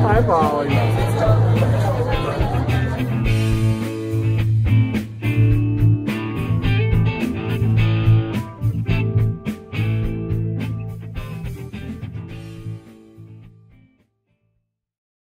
Hi, Molly.